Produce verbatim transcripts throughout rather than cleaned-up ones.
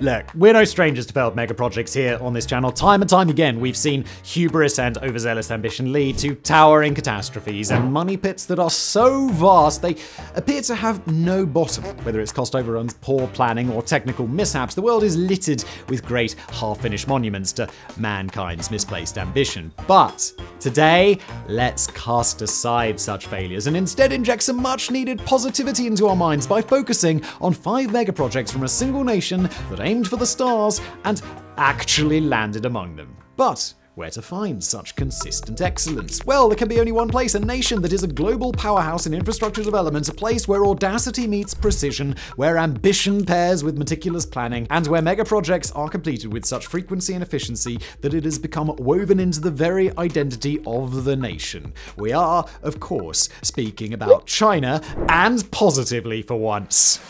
Look, we're no strangers to failed megaprojects here on this channel. Time and time again, we've seen hubris and overzealous ambition lead to towering catastrophes and money pits that are so vast they appear to have no bottom. Whether it's cost overruns, poor planning, or technical mishaps, the world is littered with great half-finished monuments to mankind's misplaced ambition. But today, let's cast aside such failures and instead inject some much-needed positivity into our minds by focusing on five megaprojects from a single nation that aimed for the stars and actually landed among them. But where to find such consistent excellence? Well, there can be only one place, a nation that is a global powerhouse in infrastructure development, a place where audacity meets precision, where ambition pairs with meticulous planning, and where megaprojects are completed with such frequency and efficiency that it has become woven into the very identity of the nation. We are, of course, speaking about China, and positively for once.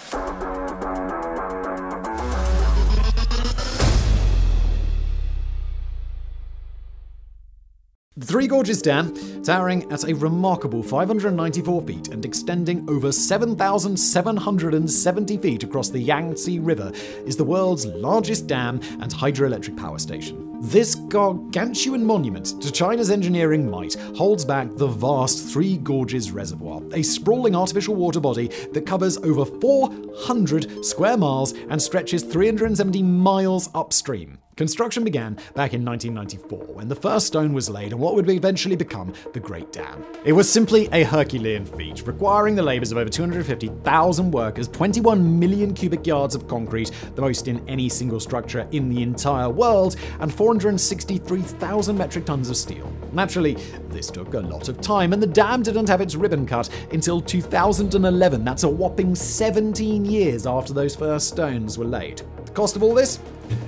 The Three Gorges Dam, towering at a remarkable five hundred ninety-four feet and extending over seven thousand seven hundred seventy feet across the Yangtze River, is the world's largest dam and hydroelectric power station. This gargantuan monument to China's engineering might holds back the vast Three Gorges Reservoir, a sprawling artificial water body that covers over four hundred square miles and stretches three hundred seventy miles upstream. Construction began back in nineteen ninety-four when the first stone was laid on what would eventually become the Great Dam. It was simply a Herculean feat, requiring the labors of over two hundred fifty thousand workers, twenty-one million cubic yards of concrete, the most in any single structure in the entire world, and four hundred sixty-three thousand metric tons of steel. Naturally, this took a lot of time, and the dam didn't have its ribbon cut until two thousand eleven. That's a whopping seventeen years after those first stones were laid. The cost of all this?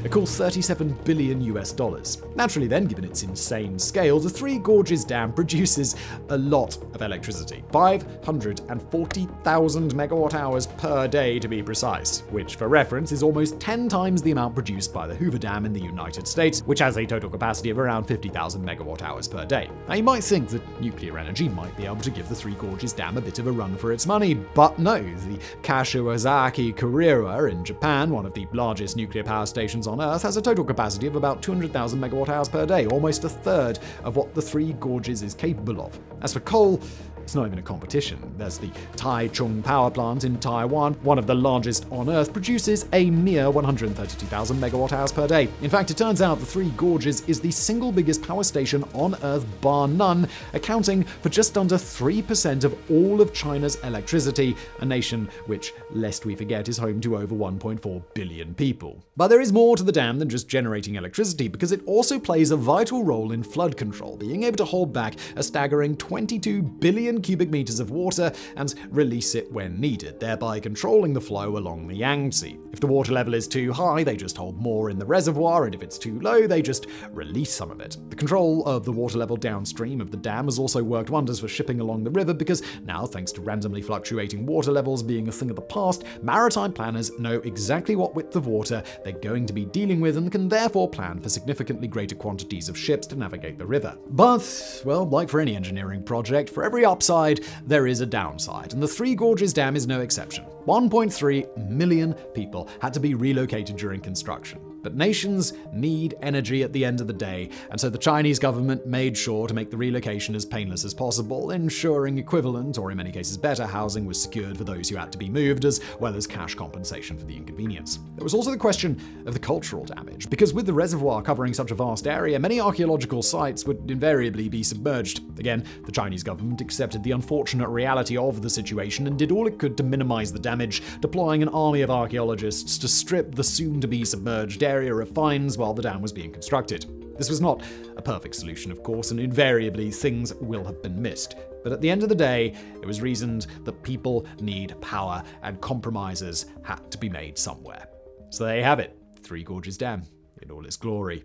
A cool thirty-seven billion US dollars. Naturally then, given its insane scale, the Three Gorges Dam produces a lot of electricity. five hundred forty thousand megawatt hours per day to be precise, which for reference is almost ten times the amount produced by the Hoover Dam in the United States, which has a total capacity of around fifty thousand megawatt hours per day. Now you might think that nuclear energy might be able to give the Three Gorges Dam a bit of a run for its money, but no. The Kashiwazaki-Kariwa in Japan, one of the largest nuclear power stations on Earth, has a total capacity of about two hundred thousand megawatt hours per day, almost a third of what the Three Gorges is capable of. As for coal, it's not even a competition. There's the Taichung Power Plant in Taiwan, one of the largest on Earth, produces a mere one hundred thirty-two thousand megawatt hours per day. In fact, it turns out the Three Gorges is the single biggest power station on Earth bar none, accounting for just under three percent of all of China's electricity, a nation which, lest we forget, is home to over one point four billion people. But there is more to the dam than just generating electricity, because it also plays a vital role in flood control, being able to hold back a staggering twenty-two billion cubic meters of water and release it when needed, thereby controlling the flow along the Yangtze. If the water level is too high, they just hold more in the reservoir, and if it's too low, they just release some of it. The control of the water level downstream of the dam has also worked wonders for shipping along the river, because now, thanks to randomly fluctuating water levels being a thing of the past, maritime planners know exactly what width of water they're going to be dealing with and can therefore plan for significantly greater quantities of ships to navigate the river. But, well, like for any engineering project, for every upside, there is a downside, and the Three Gorges Dam is no exception. one point three million people had to be relocated during construction. But nations need energy at the end of the day, and so the Chinese government made sure to make the relocation as painless as possible, ensuring equivalent, or in many cases better, housing was secured for those who had to be moved, as well as cash compensation for the inconvenience. There was also the question of the cultural damage, because with the reservoir covering such a vast area, many archaeological sites would invariably be submerged. Again, the Chinese government accepted the unfortunate reality of the situation and did all it could to minimize the damage, deploying an army of archaeologists to strip the soon-to-be submerged area area of fines while the dam was being constructed. This was not a perfect solution, of course, and invariably things will have been missed. But at the end of the day, it was reasoned that people need power, and compromises had to be made somewhere. So there you have it, Three Gorges Dam in all its glory.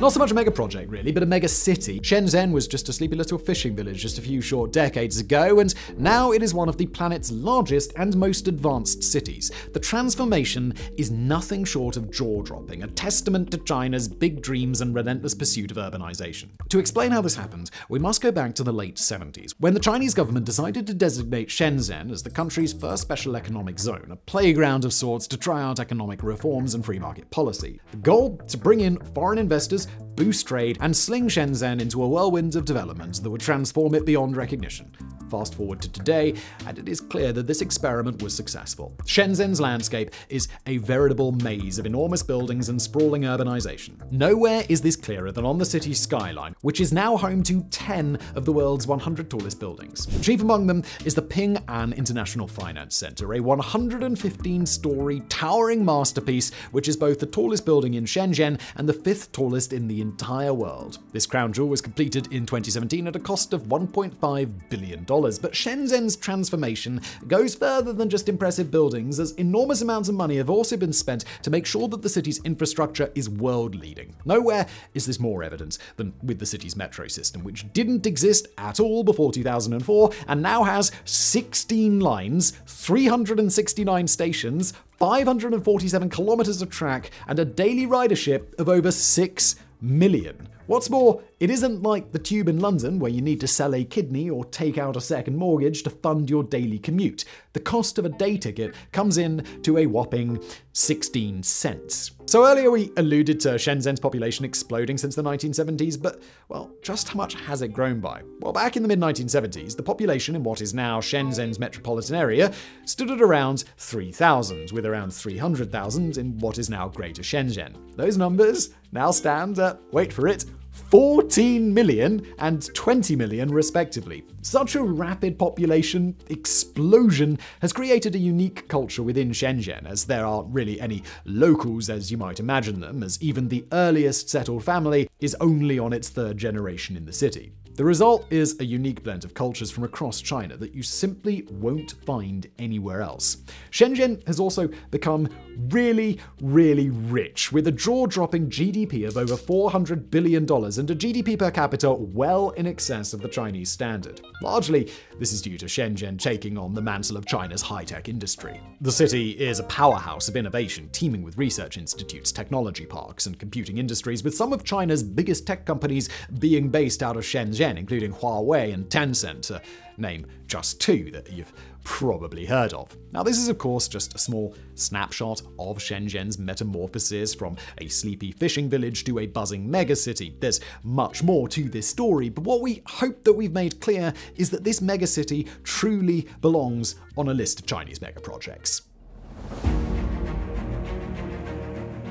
Not so much a mega project, really, but a mega city. Shenzhen was just a sleepy little fishing village just a few short decades ago, and now it is one of the planet's largest and most advanced cities. The transformation is nothing short of jaw-dropping, a testament to China's big dreams and relentless pursuit of urbanization. To explain how this happened, we must go back to the late seventies, when the Chinese government decided to designate Shenzhen as the country's first special economic zone, a playground of sorts to try out economic reforms and free market policy. The goal? To bring in foreign investors, boost trade, and sling Shenzhen into a whirlwind of development that would transform it beyond recognition. Fast forward to today, and it is clear that this experiment was successful. Shenzhen's landscape is a veritable maze of enormous buildings and sprawling urbanization. Nowhere is this clearer than on the city's skyline, which is now home to ten of the world's one hundred tallest buildings. Chief among them is the Ping An International Finance Center, a one hundred fifteen story towering masterpiece, which is both the tallest building in Shenzhen and the fifth tallest in the entire world. This crown jewel was completed in twenty seventeen at a cost of one point five billion dollars. But Shenzhen's transformation goes further than just impressive buildings, as enormous amounts of money have also been spent to make sure that the city's infrastructure is world-leading. Nowhere is this more evident than with the city's metro system, which didn't exist at all before two thousand four and now has sixteen lines, three hundred sixty-nine stations, five hundred forty-seven kilometers of track, and a daily ridership of over six million. What's more, it isn't like the tube in London, where you need to sell a kidney or take out a second mortgage to fund your daily commute. The cost of a day ticket comes in to a whopping sixteen cents. So earlier we alluded to Shenzhen's population exploding since the nineteen seventies, but, well, just how much has it grown by? Well, back in the mid nineteen seventies, the population in what is now Shenzhen's metropolitan area stood at around three thousand, with around three hundred thousand in what is now Greater Shenzhen. Those numbers now stand at, wait for it, fourteen million and twenty million respectively. Such a rapid population explosion has created a unique culture within Shenzhen, as there aren't really any locals as you might imagine them, as even the earliest settled family is only on its third generation in the city. The result is a unique blend of cultures from across China that you simply won't find anywhere else. Shenzhen has also become really, really rich, with a jaw-dropping G D P of over four hundred billion dollars and a G D P per capita well in excess of the Chinese standard. Largely, this is due to Shenzhen taking on the mantle of China's high-tech industry. The city is a powerhouse of innovation, teeming with research institutes, technology parks, and computing industries, with some of China's biggest tech companies being based out of Shenzhen, including Huawei and Tencent, to name just two that you've probably heard of. Now, this is, of course, just a small snapshot of Shenzhen's metamorphosis from a sleepy fishing village to a buzzing megacity. There's much more to this story, but what we hope that we've made clear is that this megacity truly belongs on a list of Chinese megaprojects.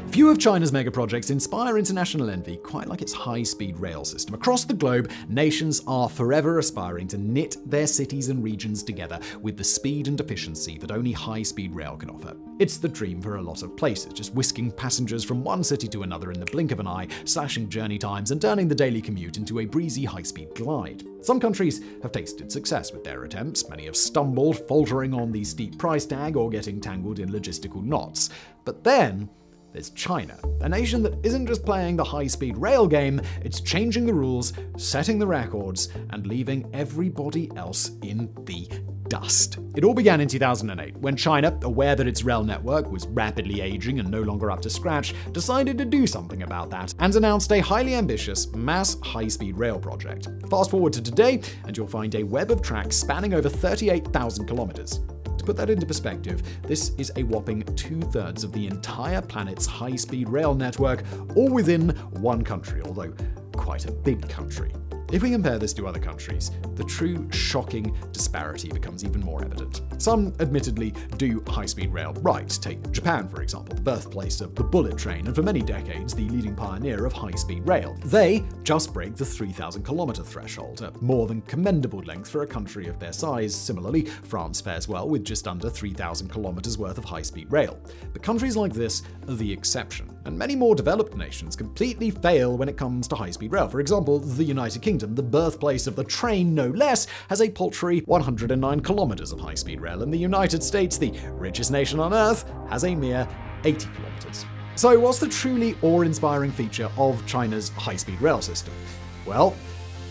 Few of China's megaprojects inspire international envy quite like its high-speed rail system. Across the globe, nations are forever aspiring to knit their cities and regions together with the speed and efficiency that only high-speed rail can offer. It's the dream for a lot of places, just whisking passengers from one city to another in the blink of an eye, slashing journey times, and turning the daily commute into a breezy high-speed glide. Some countries have tasted success with their attempts. Many have stumbled, faltering on the steep price tag or getting tangled in logistical knots. But then, there's China, a nation that isn't just playing the high-speed rail game, it's changing the rules, setting the records, and leaving everybody else in the dust. It all began in two thousand eight, when China, aware that its rail network was rapidly aging and no longer up to scratch, decided to do something about that and announced a highly ambitious mass high-speed rail project. Fast forward to today, and you'll find a web of tracks spanning over thirty-eight thousand kilometers. To put that into perspective, this is a whopping two-thirds of the entire planet's high-speed rail network, all within one country, although quite a big country. If we compare this to other countries, the true shocking disparity becomes even more evident. Some admittedly do high-speed rail right. Take Japan, for example, the birthplace of the bullet train and for many decades the leading pioneer of high-speed rail. They just break the three thousand kilometer threshold, a more than commendable length for a country of their size. Similarly, France fares well with just under three thousand kilometers worth of high-speed rail. But countries like this are the exception, and many more developed nations completely fail when it comes to high-speed rail. For example, the United Kingdom, the birthplace of the train no less, has a paltry one hundred nine kilometers of high-speed rail, and the United States, the richest nation on Earth, has a mere eighty kilometers. So what's the truly awe-inspiring feature of China's high-speed rail system? Well,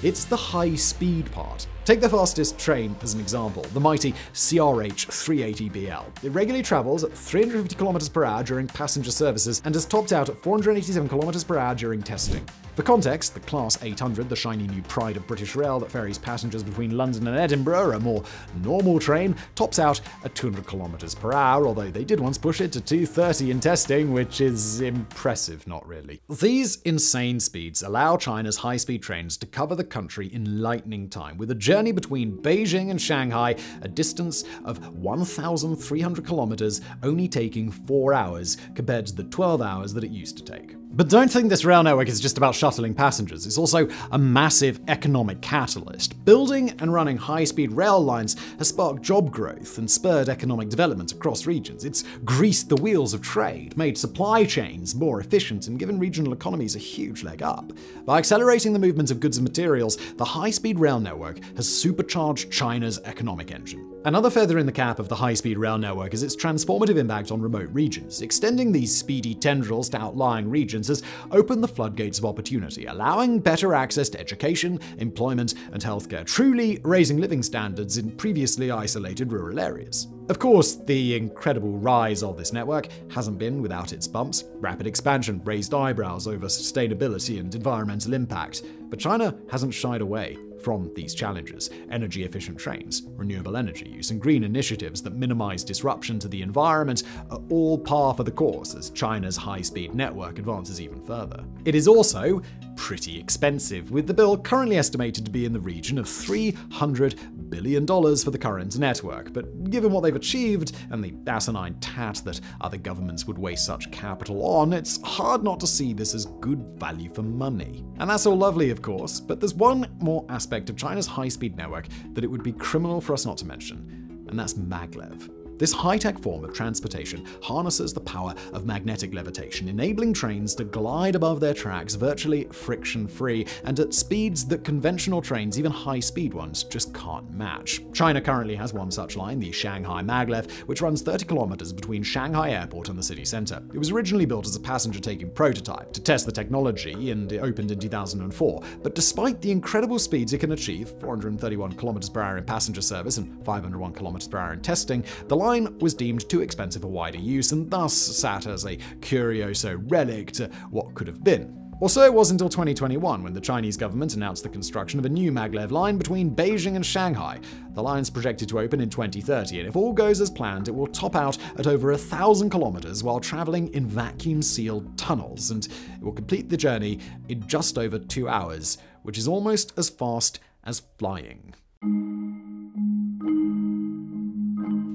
it's the high-speed part. Take the fastest train as an example, the mighty C R H three eighty B L. It regularly travels at three hundred fifty kilometers per hour during passenger services and has topped out at four hundred eighty-seven kilometers per hour during testing. For context, the Class eight hundred, the shiny new pride of British rail that ferries passengers between London and Edinburgh, a more normal train, tops out at two hundred kilometers per hour, although they did once push it to two hundred thirty in testing, which is impressive, not really. These insane speeds allow China's high-speed trains to cover the country in lightning time, with a journey journey between Beijing and Shanghai, a distance of one thousand three hundred kilometers, only taking four hours compared to the twelve hours that it used to take. But don't think this rail network is just about shuttling passengers. It's also a massive economic catalyst. Building and running high-speed rail lines has sparked job growth and spurred economic development across regions. It's greased the wheels of trade, made supply chains more efficient, and given regional economies a huge leg up. By accelerating the movement of goods and materials, the high-speed rail network has supercharged China's economic engine. Another feather in the cap of the high-speed rail network is its transformative impact on remote regions. Extending these speedy tendrils to outlying regions has opened the floodgates of opportunity, allowing better access to education, employment, and healthcare, truly raising living standards in previously isolated rural areas. Of course, the incredible rise of this network hasn't been without its bumps. Rapid expansion raised eyebrows over sustainability and environmental impact, but China hasn't shied away from these challenges. Energy-efficient trains, renewable energy use, and green initiatives that minimize disruption to the environment are all par for the course as China's high-speed network advances even further. It is also pretty expensive, with the bill currently estimated to be in the region of three hundred billion dollars for the current network. But given what they've achieved and the asinine tat that other governments would waste such capital on, it's hard not to see this as good value for money. And that's all lovely, of course, but there's one more aspect of China's high-speed network that it would be criminal for us not to mention, and that's maglev. This high-tech form of transportation harnesses the power of magnetic levitation, enabling trains to glide above their tracks virtually friction-free and at speeds that conventional trains, even high-speed ones, just can't match. China currently has one such line, the Shanghai Maglev, which runs thirty kilometers between Shanghai Airport and the city center. It was originally built as a passenger-taking prototype to test the technology, and it opened in two thousand four. But despite the incredible speeds it can achieve, four hundred thirty-one kilometers per hour in passenger service and five hundred one kilometers per hour in testing, the line The line was deemed too expensive for wider use and thus sat as a curioso relic to what could have been. Or so it was until twenty twenty-one, when the Chinese government announced the construction of a new maglev line between Beijing and Shanghai. The line's projected to open in twenty thirty, and if all goes as planned, it will top out at over a thousand kilometers while traveling in vacuum-sealed tunnels, and it will complete the journey in just over two hours, which is almost as fast as flying.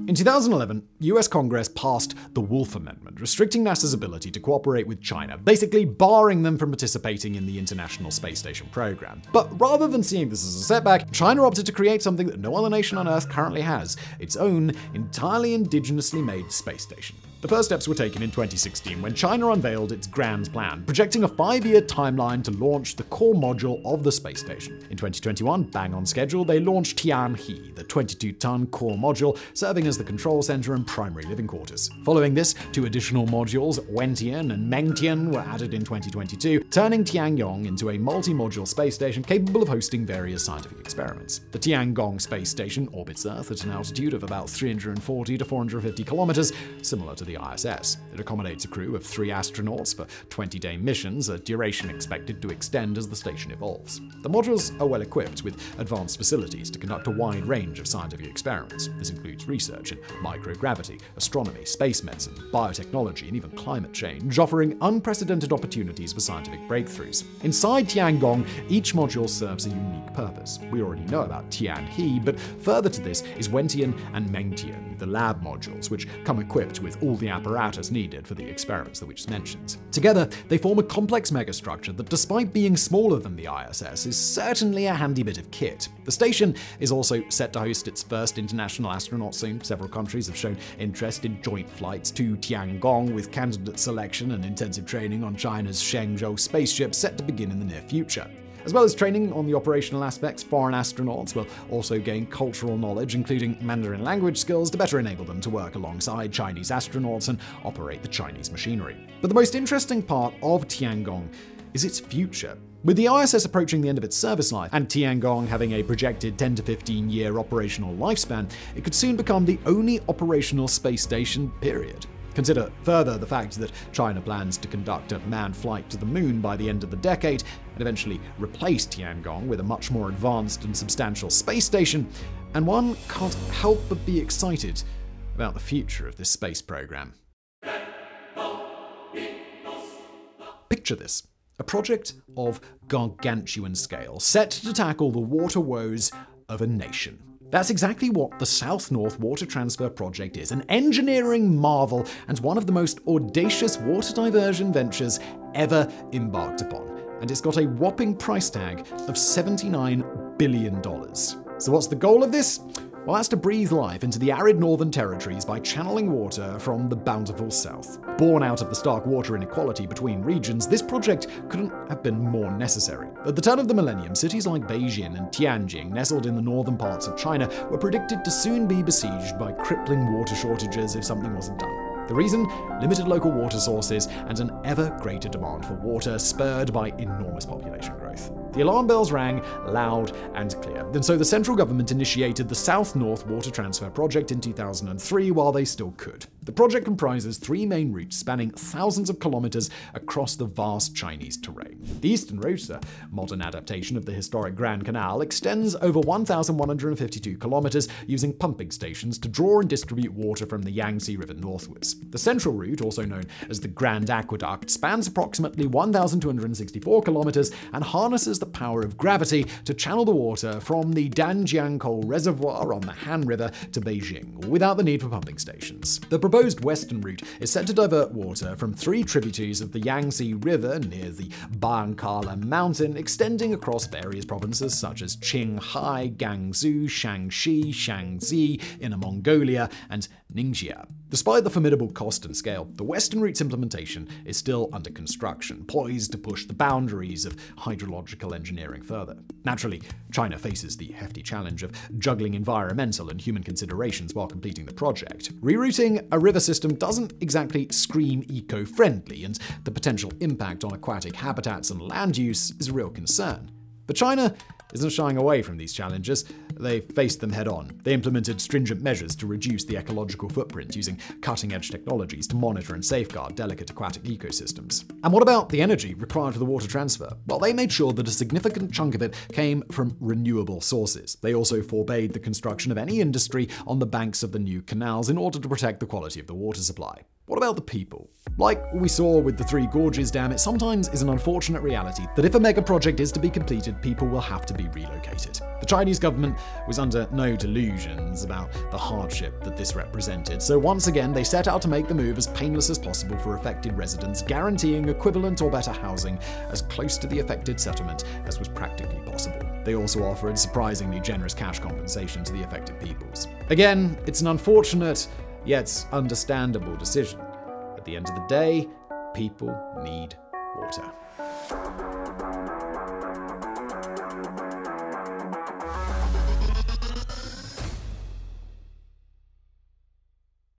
In two thousand eleven, U S Congress passed the Wolf Amendment, restricting NASA's ability to cooperate with China, basically barring them from participating in the International Space Station program. But rather than seeing this as a setback, China opted to create something that no other nation on Earth currently has, its own entirely indigenously made space station. The first steps were taken in twenty sixteen, when China unveiled its grand plan, projecting a five-year timeline to launch the core module of the space station. In twenty twenty-one, bang on schedule, they launched Tianhe, the twenty-two ton core module, serving as the control center and primary living quarters. Following this, two additional modules, Wentian and Mengtian, were added in twenty twenty-two, turning Tiangong into a multi-module space station capable of hosting various scientific experiments. The Tiangong space station orbits Earth at an altitude of about three hundred forty to four hundred fifty kilometers, similar to the I S S. It accommodates a crew of three astronauts for twenty-day missions, a duration expected to extend as the station evolves. The modules are well equipped with advanced facilities to conduct a wide range of scientific experiments. This includes research in microgravity, astronomy, space medicine, biotechnology, and even climate change, offering unprecedented opportunities for scientific breakthroughs. Inside Tiangong, each module serves a unique purpose. We already know about Tianhe, but further to this is Wentian and Mengtian, the lab modules, which come equipped with all the The apparatus needed for the experiments that we just mentioned. Together, they form a complex megastructure that, despite being smaller than the I S S, is certainly a handy bit of kit. The station is also set to host its first international astronaut soon. Several countries have shown interest in joint flights to Tiangong, with candidate selection and intensive training on China's Shenzhou spaceship set to begin in the near future. As well as training on the operational aspects, foreign astronauts will also gain cultural knowledge, including Mandarin language skills, to better enable them to work alongside Chinese astronauts and operate the Chinese machinery. But the most interesting part of Tiangong is its future. With the I S S approaching the end of its service life, and Tiangong having a projected ten to fifteen year operational lifespan, it could soon become the only operational space station, period. Consider further the fact that China plans to conduct a manned flight to the moon by the end of the decade, and eventually replace Tiangong with a much more advanced and substantial space station, and one can't help but be excited about the future of this space program. Picture this. A project of gargantuan scale, set to tackle the water woes of a nation. That's exactly what the South-North Water Transfer Project is, an engineering marvel and one of the most audacious water diversion ventures ever embarked upon. And it's got a whopping price tag of seventy-nine billion dollars. So what's the goal of this? Well, that's to breathe life into the arid northern territories by channeling water from the bountiful south. Born out of the stark water inequality between regions, this project couldn't have been more necessary. At the turn of the millennium, cities like Beijing and Tianjin, nestled in the northern parts of China, were predicted to soon be besieged by crippling water shortages if something wasn't done. The reason? Limited local water sources and an ever greater demand for water, spurred by enormous population growth. The alarm bells rang loud and clear, and so the central government initiated the South-North Water Transfer Project in two thousand three while they still could. The project comprises three main routes spanning thousands of kilometers across the vast Chinese terrain. The eastern route, a modern adaptation of the historic Grand Canal, extends over one thousand one hundred fifty-two kilometers using pumping stations to draw and distribute water from the Yangtze River northwards. The central route, also known as the Grand Aqueduct, spans approximately one thousand two hundred sixty-four kilometers and harnesses the the power of gravity to channel the water from the Danjiangkou Reservoir on the Han River to Beijing, without the need for pumping stations. The proposed western route is set to divert water from three tributaries of the Yangtze River near the Bayankala Mountain, extending across various provinces such as Qinghai, Gansu, Shaanxi, Shanxi, Inner Mongolia, and Ningxia. Despite the formidable cost and scale, the western route's implementation is still under construction, poised to push the boundaries of hydrological engineering further. Naturally, China faces the hefty challenge of juggling environmental and human considerations while completing the project. Rerouting a river system doesn't exactly scream eco-friendly, and the potential impact on aquatic habitats and land use is a real concern. But China isn't shying away from these challenges. They faced them head on. They implemented stringent measures to reduce the ecological footprint using cutting-edge technologies to monitor and safeguard delicate aquatic ecosystems. And what about the energy required for the water transfer? Well, they made sure that a significant chunk of it came from renewable sources. They also forbade the construction of any industry on the banks of the new canals in order to protect the quality of the water supply. What about the people? Like we saw with the Three Gorges Dam, it sometimes is an unfortunate reality that if a mega project is to be completed, people will have to be relocated. The Chinese government was under no delusions about the hardship that this represented, so once again they set out to make the move as painless as possible for affected residents, guaranteeing equivalent or better housing as close to the affected settlement as was practically possible. They also offered surprisingly generous cash compensation to the affected peoples. Again, it's an unfortunate yet understandable decision. At the end of the day, people need water.